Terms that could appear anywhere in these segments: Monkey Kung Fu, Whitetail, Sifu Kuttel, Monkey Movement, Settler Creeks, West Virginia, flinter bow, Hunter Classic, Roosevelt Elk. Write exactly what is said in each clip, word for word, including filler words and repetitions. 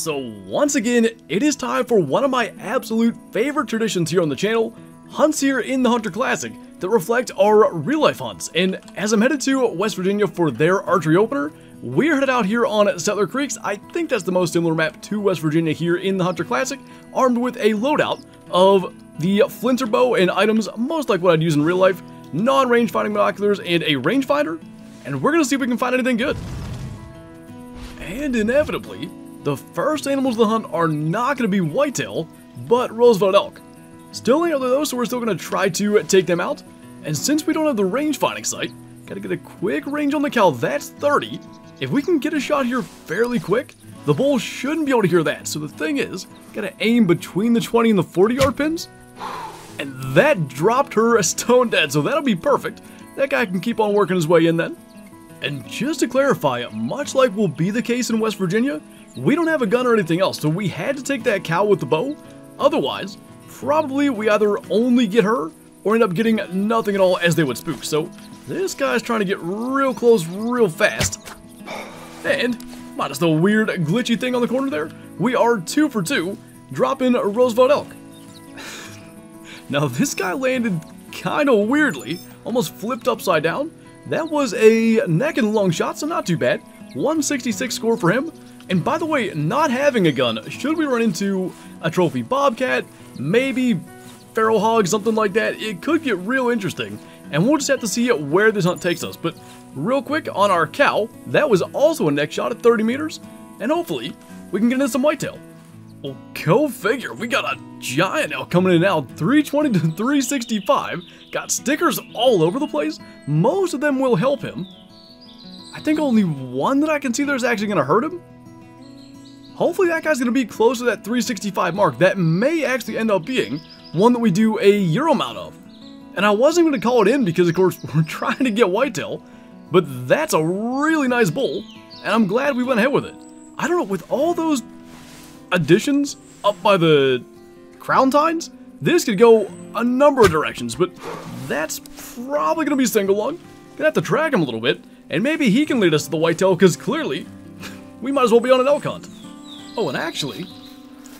So once again, it is time for one of my absolute favorite traditions here on the channel, hunts here in the Hunter Classic that reflect our real-life hunts. And as I'm headed to West Virginia for their archery opener, we're headed out here on Settler Creeks. I think that's the most similar map to West Virginia here in the Hunter Classic, armed with a loadout of the flinter bow and items most like what I'd use in real life, non-range finding binoculars and a rangefinder, and we're gonna see if we can find anything good. And inevitably, the first animals of the hunt are not gonna be whitetail, but Roosevelt elk. Still ain't other those, so we're still gonna try to take them out. And since we don't have the range finding sight, gotta get a quick range on the cow. That's thirty. If we can get a shot here fairly quick, the bull shouldn't be able to hear that. So the thing is, gotta aim between the twenty and the forty yard pins. And that dropped her stone dead, so that'll be perfect. That guy can keep on working his way in then. And just to clarify, much like will be the case in West Virginia, we don't have a gun or anything else, so we had to take that cow with the bow. Otherwise, probably we either only get her or end up getting nothing at all as they would spook. So this guy's trying to get real close real fast. And minus the weird glitchy thing on the corner there, we are two for two, dropping Roosevelt elk. Now this guy landed kind of weirdly, almost flipped upside down. That was a neck and lung shot, so not too bad. one sixty-six score for him. And by the way, not having a gun, should we run into a trophy bobcat, maybe feral hog, something like that, it could get real interesting. And we'll just have to see where this hunt takes us. But real quick on our cow, that was also a neck shot at thirty meters. And hopefully we can get into some whitetail. Well, go figure, we got a giant elk coming in now, three twenty to three sixty-five. Got stickers all over the place. Most of them will help him. I think only one that I can see there is actually gonna hurt him. Hopefully that guy's gonna be close to that three sixty-five mark. That may actually end up being one that we do a euro mount of. And I wasn't gonna call it in because of course we're trying to get whitetail, but that's a really nice bull and I'm glad we went ahead with it. I don't know, with all those additions up by the crown tines, this could go a number of directions, but that's probably gonna be single lung. Gonna have to track him a little bit, and maybe he can lead us to the whitetail, because clearly we might as well be on an elk hunt. Oh, and actually,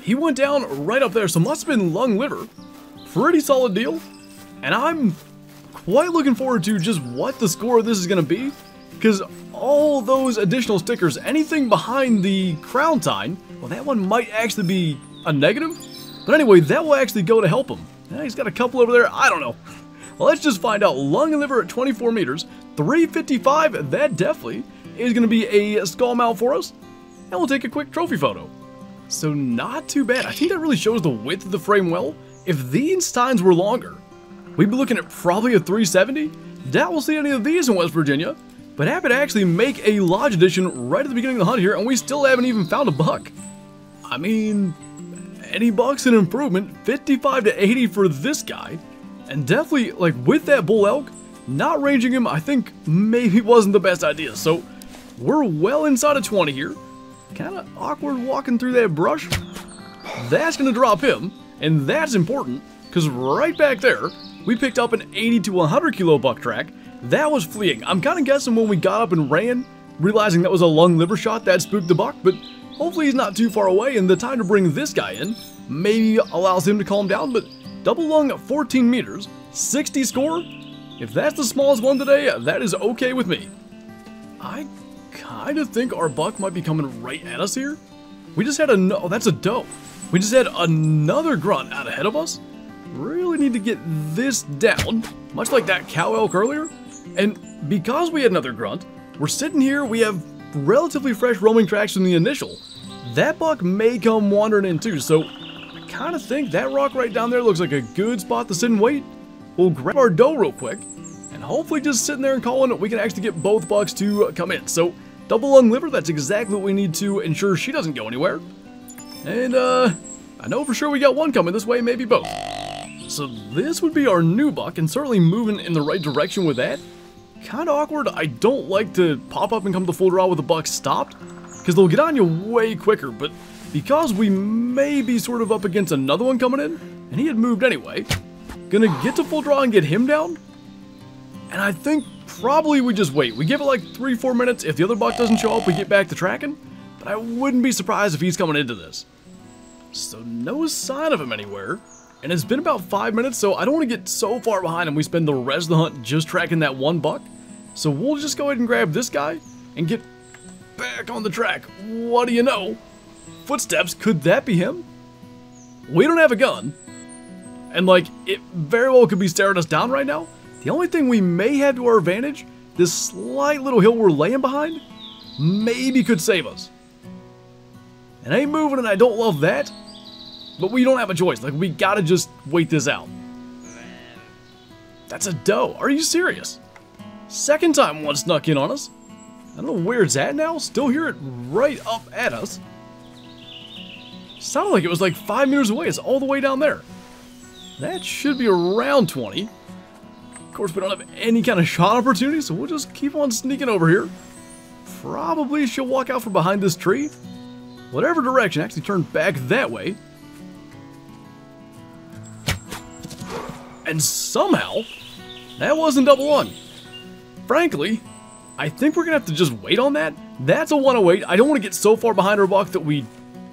he went down right up there, so must have been lung liver. Pretty solid deal, and I'm quite looking forward to just what the score of this is gonna be, because all those additional stickers, anything behind the crown tine, well, that one might actually be a negative, but anyway, that will actually go to help him. Yeah, he's got a couple over there, I don't know. Let's just find out. Lung and liver at twenty-four meters, three fifty-five, that definitely is gonna be a skull mount for us, and we'll take a quick trophy photo. So not too bad. I think that really shows the width of the frame well. If these tines were longer, we'd be looking at probably a three seventy. Doubt we'll see any of these in West Virginia, but happy to actually make a lodge edition right at the beginning of the hunt here, and we still haven't even found a buck. I mean, any buck's an improvement, fifty-five to eighty for this guy, and definitely, like, with that bull elk, not ranging him, I think maybe wasn't the best idea, so we're well inside of twenty here. Kind of awkward walking through that brush. That's going to drop him, and that's important, because right back there, we picked up an eighty to one hundred kilo buck track. That was fleeing. I'm kind of guessing when we got up and ran, realizing that was a lung liver shot, that spooked the buck, but hopefully he's not too far away, and the time to bring this guy in maybe allows him to calm down, but double lung at fourteen meters, sixty score. If that's the smallest one today, that is okay with me. I kind of think our buck might be coming right at us here. We just had a no, that's a doe. We just had another grunt out ahead of us. Really need to get this down, much like that cow elk earlier. And because we had another grunt, we're sitting here, we have relatively fresh roaming tracks from the initial. That buck may come wandering in too, so I kind of think that rock right down there looks like a good spot to sit and wait. We'll grab our doe real quick, and hopefully just sitting there and calling, we can actually get both bucks to come in. So double lung liver, that's exactly what we need to ensure she doesn't go anywhere. And uh, I know for sure we got one coming this way, maybe both. So this would be our new buck, and certainly moving in the right direction with that. Kind of awkward. I don't like to pop up and come to full draw with the buck stopped, because they'll get on you way quicker, but because we may be sort of up against another one coming in, and he had moved anyway, gonna get to full draw and get him down, and I think probably we just wait. We give it like three, four minutes. If the other buck doesn't show up, we get back to tracking, but I wouldn't be surprised if he's coming into this. So no sign of him anywhere. And it's been about five minutes, so I don't want to get so far behind and we spend the rest of the hunt just tracking that one buck. So we'll just go ahead and grab this guy and get back on the track. What do you know? Footsteps, could that be him? We don't have a gun. And like, it very well could be staring us down right now. The only thing we may have to our advantage, this slight little hill we're laying behind, maybe could save us. And I ain't moving and I don't love that. But we don't have a choice. Like, we gotta just wait this out. That's a doe. Are you serious? Second time one snuck in on us. I don't know where it's at now. Still hear it right up at us. Sounded like it was like five meters away. It's all the way down there. That should be around twenty. Of course, we don't have any kind of shot opportunity, so we'll just keep on sneaking over here. Probably she'll walk out from behind this tree. Whatever direction. Actually turn back that way. And somehow, that wasn't double one. Frankly, I think we're going to have to just wait on that. That's a one oh eight. I don't want to get so far behind our buck that we,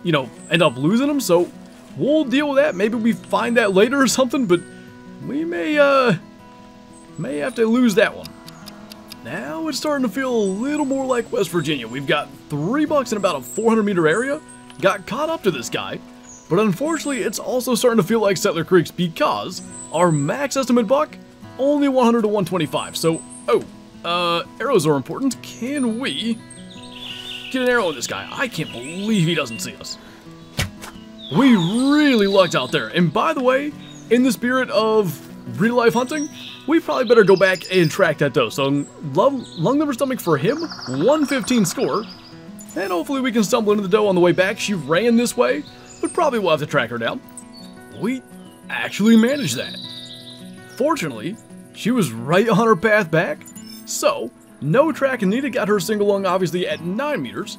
you know, end up losing them. So we'll deal with that. Maybe we find that later or something, but we may, uh, may have to lose that one. Now it's starting to feel a little more like West Virginia. We've got three bucks in about a four hundred meter area. Got caught up to this guy. But unfortunately, it's also starting to feel like Settler Creeks because our max estimate buck, only one hundred to one twenty-five. So, oh, uh, arrows are important. Can we get an arrow on this guy? I can't believe he doesn't see us. We really lucked out there. And by the way, in the spirit of real life hunting, we probably better go back and track that doe. So, lung, lung liver stomach for him, one fifteen score. And hopefully we can stumble into the doe on the way back. She ran this way. But probably we'll have to track her down. We actually managed that. Fortunately, she was right on her path back. So, no tracking needed. Got her single lung, obviously, at nine meters.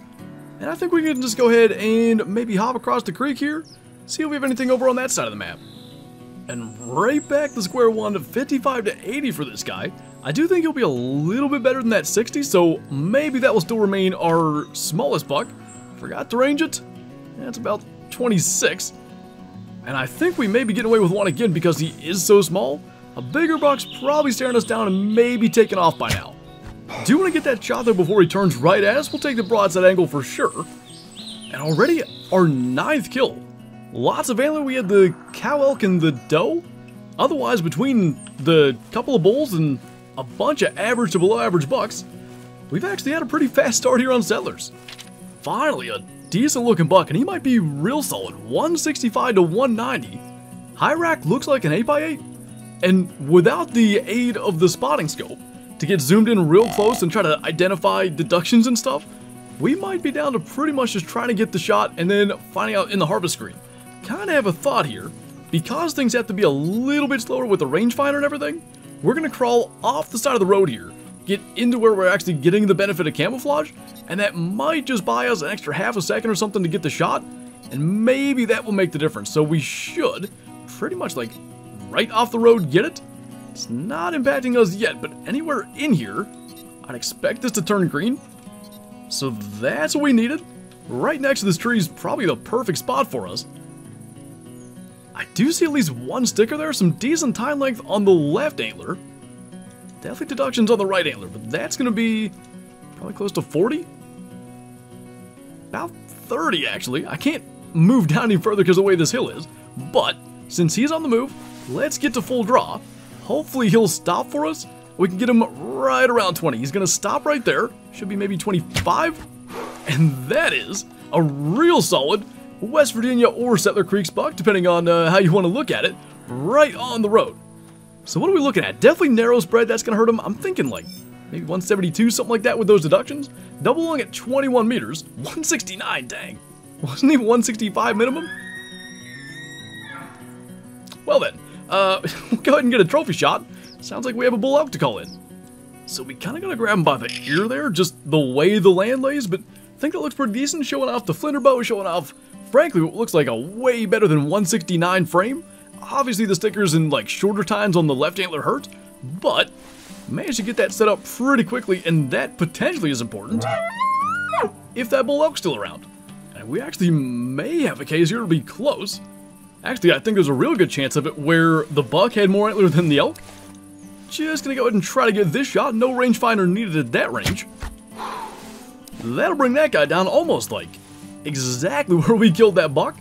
And I think we can just go ahead and maybe hop across the creek here. See if we have anything over on that side of the map. And right back to square one, to fifty-five to eighty for this guy. I do think he'll be a little bit better than that sixty. So, maybe that will still remain our smallest buck. Forgot to range it. That's about twenty-six, and I think we may be getting away with one again because he is so small. A bigger buck's probably staring us down and maybe taking off by now. Do you want to get that shot though before he turns right at us? We'll take the broadside angle for sure. And already our ninth kill. Lots of antler. We had the cow elk and the doe. Otherwise, between the couple of bulls and a bunch of average to below average bucks, we've actually had a pretty fast start here on Settlers. Finally, a decent looking buck, and he might be real solid. one sixty-five to one ninety. High rack looks like an eight by eight. And without the aid of the spotting scope to get zoomed in real close and try to identify deductions and stuff, we might be down to pretty much just trying to get the shot and then finding out in the harvest screen. Kind of have a thought here. Because things have to be a little bit slower with the rangefinder and everything, we're going to crawl off the side of the road here, get into where we're actually getting the benefit of camouflage, and that might just buy us an extra half a second or something to get the shot, and maybe that will make the difference. So we should pretty much like right off the road get it. It's not impacting us yet, but anywhere in here, I'd expect this to turn green. So that's what we needed. Right next to this tree is probably the perfect spot for us. I do see at least one sticker there, some decent time length on the left antler. Definitely deductions on the right antler, but that's going to be probably close to forty. About thirty, actually. I can't move down any further because of the way this hill is. But since he's on the move, let's get to full draw. Hopefully he'll stop for us. We can get him right around twenty. He's going to stop right there. Should be maybe twenty-five. And that is a real solid West Virginia or Settler Creeks buck, depending on uh, how you want to look at it, right on the road. So what are we looking at? Definitely narrow spread. That's going to hurt him. I'm thinking like maybe one seventy-two, something like that with those deductions. Double lung at twenty-one meters. one sixty-nine, dang. Wasn't he one sixty-five minimum? Well then, uh, we'll go ahead and get a trophy shot. Sounds like we have a bull elk to call in. So we kind of got to grab him by the ear there, just the way the land lays, but I think that looks pretty decent. Showing off the flinter bow, showing off, frankly, what looks like a way better than one sixty-nine frame. Obviously, the stickers in like shorter times on the left antler hurt, but managed to get that set up pretty quickly, and that potentially is important. if that bull elk's still around. And we actually may have a case here to be close. Actually, I think there's a real good chance of it where the buck had more antler than the elk. Just gonna go ahead and try to get this shot. No rangefinder needed at that range. That'll bring that guy down almost like exactly where we killed that buck.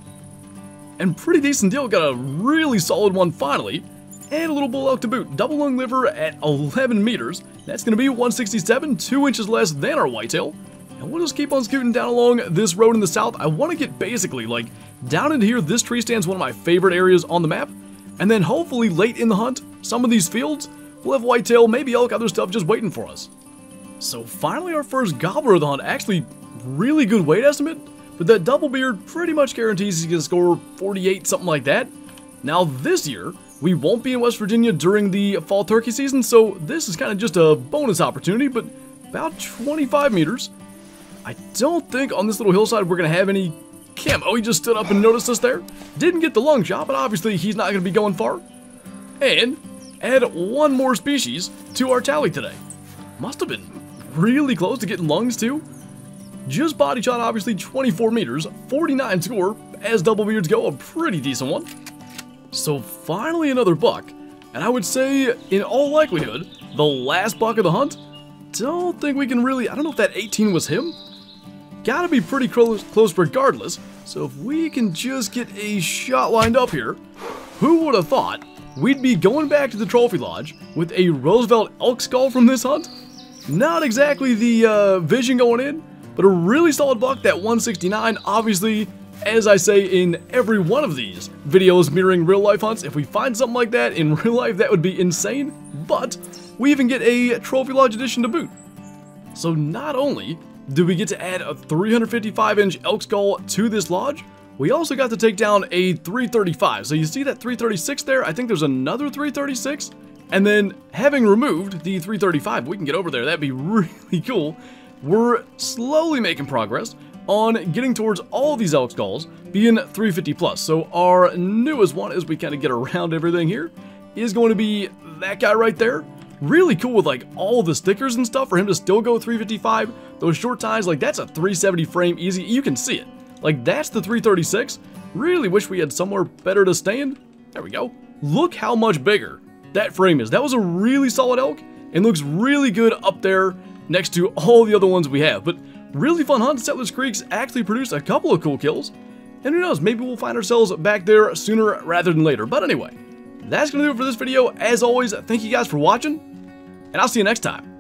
And pretty decent deal. Got a really solid one finally. And a little bull elk to boot. Double lung liver at eleven meters. That's gonna be one sixty-seven, two inches less than our whitetail. And we'll just keep on scooting down along this road in the south. I want to get basically like down into here. This tree stand's one of my favorite areas on the map. And then hopefully late in the hunt, some of these fields, we'll have whitetail, maybe elk, other stuff just waiting for us. So finally our first gobbler of the hunt, actually really good weight estimate, but that double beard pretty much guarantees he's gonna score forty-eight, something like that. Now this year, we won't be in West Virginia during the fall turkey season, so this is kind of just a bonus opportunity, but about twenty-five meters. I don't think on this little hillside we're gonna have any camo. He just stood up and noticed us there. Didn't get the lung shot, but obviously he's not gonna be going far. And add one more species to our tally today. Must have been really close to getting lungs too. Just body shot, obviously twenty-four meters, forty-nine score, as double beards go, a pretty decent one. So finally another buck, and I would say in all likelihood, the last buck of the hunt. Don't think we can really, I don't know if that eighteen was him. Gotta be pretty close, close regardless. So if we can just get a shot lined up here, who would have thought we'd be going back to the trophy lodge with a Roosevelt elk skull from this hunt? Not exactly the uh, vision going in, but a really solid buck, that one sixty-nine. Obviously, as I say in every one of these videos mirroring real life hunts, if we find something like that in real life, that would be insane, but we even get a trophy lodge edition to boot. So not only do we get to add a three fifty-five inch elk skull to this lodge, we also got to take down a three thirty-five. So you see that three thirty-six there? I think there's another three thirty-six. And then having removed the three thirty-five, we can get over there. That'd be really cool. We're slowly making progress on getting towards all these elk skulls being three fifty plus. So our newest one, as we kind of get around everything here, is going to be that guy right there. Really cool with like all the stickers and stuff for him to still go three fifty-five. Those short ties, like that's a three seventy frame easy. You can see it. Like that's the three thirty-six. Really wish we had somewhere better to stand. There we go. Look how much bigger that frame is. That was a really solid elk and looks really good up there next to all the other ones we have. But really fun hunt. Settler Creeks actually produced a couple of cool kills. And who knows, maybe we'll find ourselves back there sooner rather than later. But anyway, that's going to do it for this video. As always, thank you guys for watching, and I'll see you next time.